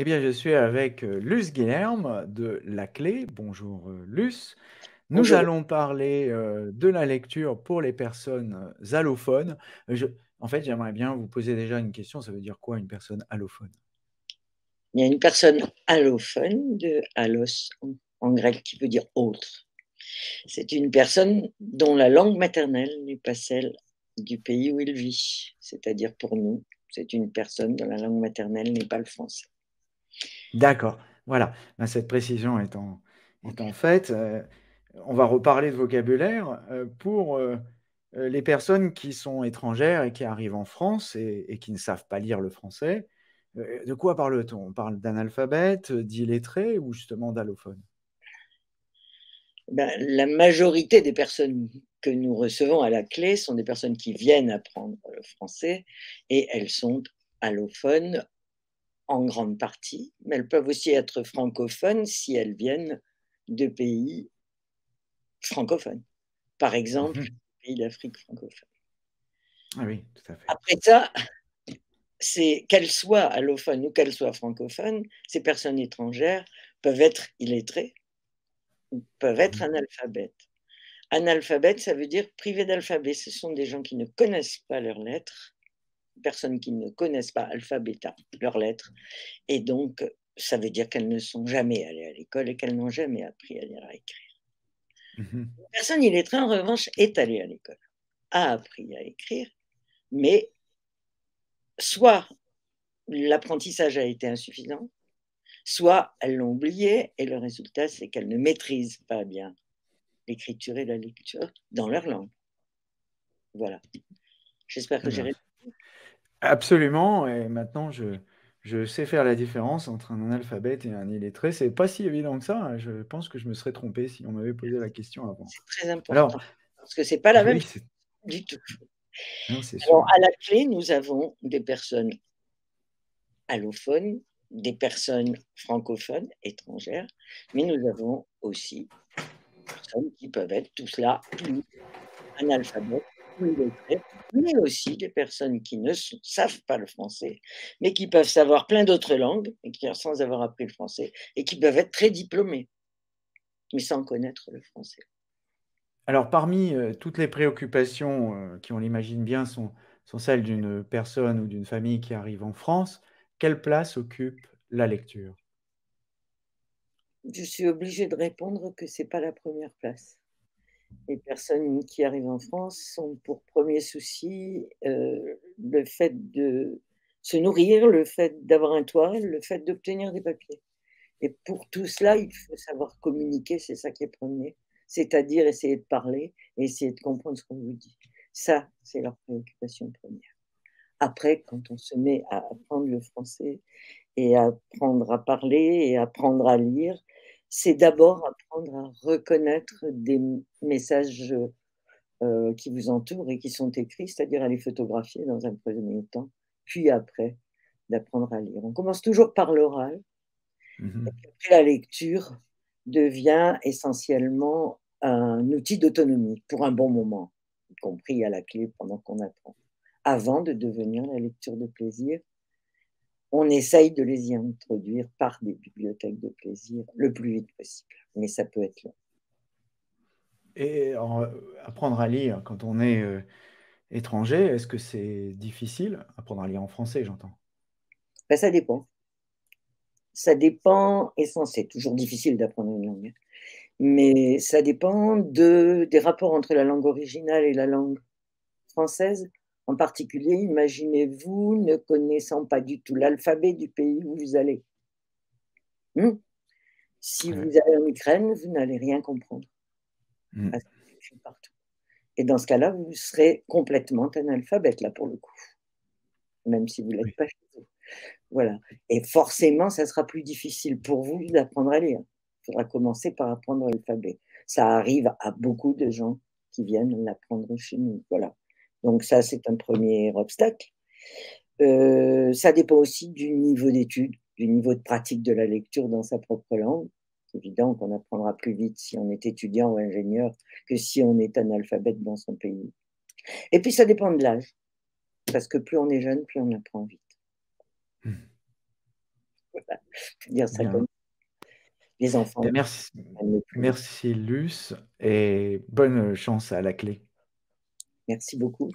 Eh bien, je suis avec Luce Guillerm de La Clé. Bonjour Luce. Nous allons parler de la lecture pour les personnes allophones. En fait, j'aimerais bien vous poser déjà une question. Ça veut dire quoi une personne allophone? Il y a une personne allophone, de allos en grec, qui veut dire autre. C'est une personne dont la langue maternelle n'est pas celle du pays où il vit. C'est-à-dire pour nous, c'est une personne dont la langue maternelle n'est pas le français. D'accord, voilà. Ben, cette précision étant faite, on va reparler de vocabulaire pour les personnes qui sont étrangères et qui arrivent en France et qui ne savent pas lire le français. De quoi parle-t-on? On parle d'analphabète, d'illettré ou justement d'allophone? Ben, la majorité des personnes que nous recevons à La Clé sont des personnes qui viennent apprendre le français et elles sont allophones en grande partie, mais elles peuvent aussi être francophones si elles viennent de pays francophones. Par exemple, pays d'Afrique francophone. Ah oui, tout à fait. Après ça, c'est qu'elles soient allophones ou qu'elles soient francophones, ces personnes étrangères peuvent être illettrées ou peuvent être analphabètes. Analphabètes, ça veut dire privées d'alphabet. Ce sont des gens qui ne connaissent pas leurs lettres, personnes qui ne connaissent pas alpha, bêta, leurs lettres. Et donc, ça veut dire qu'elles ne sont jamais allées à l'école et qu'elles n'ont jamais appris à lire et à écrire. Une personne illettrée, en revanche, est allée à l'école, a appris à écrire, mais soit l'apprentissage a été insuffisant, soit elles l'ont oublié et le résultat, c'est qu'elles ne maîtrisent pas bien l'écriture et la lecture dans leur langue. Voilà. J'espère que j'ai répondu. Absolument, et maintenant je sais faire la différence entre un analphabète et un illettré. C'est pas si évident que ça. Je pense que je me serais trompé si on m'avait posé la question avant. C'est très important. Alors, parce que c'est pas la même chose du tout. Non, alors, à La Clé, nous avons des personnes allophones, des personnes francophones, étrangères, mais nous avons aussi des personnes qui peuvent être tout cela, plus analphabètes, mais aussi des personnes qui ne savent pas le français, mais qui peuvent savoir plein d'autres langues et qui, sans avoir appris le français, et qui peuvent être très diplômées, mais sans connaître le français. Alors, parmi toutes les préoccupations qui, on l'imagine bien, sont celles d'une personne ou d'une famille qui arrive en France, quelle place occupe la lecture? Je suis obligée de répondre que ce n'est pas la première place. Les personnes qui arrivent en France sont pour premier souci le fait de se nourrir, le fait d'avoir un toit, le fait d'obtenir des papiers. Et pour tout cela, il faut savoir communiquer, c'est ça qui est premier. C'est-à-dire essayer de parler et essayer de comprendre ce qu'on vous dit. Ça, c'est leur préoccupation première. Après, quand on se met à apprendre le français et à apprendre à parler et à apprendre à lire, c'est d'abord apprendre à reconnaître des messages qui vous entourent et qui sont écrits, c'est-à-dire à les photographier dans un premier temps, puis après, d'apprendre à lire. On commence toujours par l'oral, et la lecture devient essentiellement un outil d'autonomie pour un bon moment, y compris à La Clé pendant qu'on apprend, avant de devenir la lecture de plaisir. On essaye de les y introduire par des bibliothèques de plaisir le plus vite possible, mais ça peut être long. Et apprendre à lire quand on est étranger, est-ce que c'est difficile? Apprendre à lire en français, j'entends. Ben, ça dépend. Ça dépend, et c'est toujours difficile d'apprendre une langue, mais ça dépend des rapports entre la langue originale et la langue française. En particulier, imaginez-vous ne connaissant pas du tout l'alphabet du pays où vous allez. Si vous allez en Ukraine, vous n'allez rien comprendre. Parce que c'est écrit partout. Et dans ce cas-là, vous serez complètement analphabète, là, pour le coup. Même si vous ne l'êtes pas chez vous. Voilà. Et forcément, ça sera plus difficile pour vous d'apprendre à lire. Il faudra commencer par apprendre l'alphabet. Ça arrive à beaucoup de gens qui viennent l'apprendre chez nous. Voilà. Donc ça, c'est un premier obstacle. Ça dépend aussi du niveau d'étude, du niveau de pratique de la lecture dans sa propre langue. C'est évident qu'on apprendra plus vite si on est étudiant ou ingénieur que si on est analphabète dans son pays. Et puis ça dépend de l'âge, parce que plus on est jeune, plus on apprend vite. Voilà. Dire ça comme les enfants. Merci, merci Luce, et bonne chance à la clé. Merci beaucoup.